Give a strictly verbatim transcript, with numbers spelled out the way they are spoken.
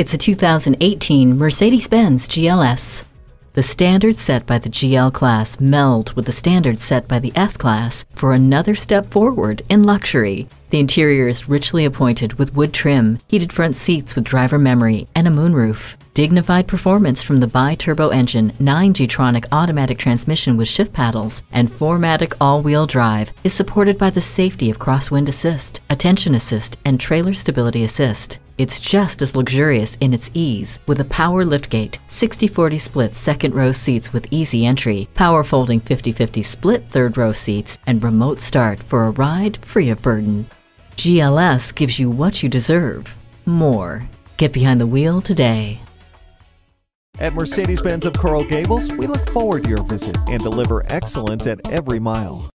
It's a two thousand eighteen Mercedes-Benz G L S. The standards set by the G L-Class meld with the standards set by the S-Class for another step forward in luxury. The interior is richly appointed with wood trim, heated front seats with driver memory, and a moonroof. Dignified performance from the bi-turbo engine, nine G tronic automatic transmission with shift paddles, and four matic all-wheel drive is supported by the safety of crosswind assist, attention assist, and trailer stability assist. It's just as luxurious in its ease with a power liftgate, sixty forty split second row seats with easy entry, power folding fifty fifty split third row seats, and remote start for a ride free of burden. G L S gives you what you deserve, more. Get behind the wheel today. At Mercedes-Benz of Coral Gables, we look forward to your visit and deliver excellence at every mile.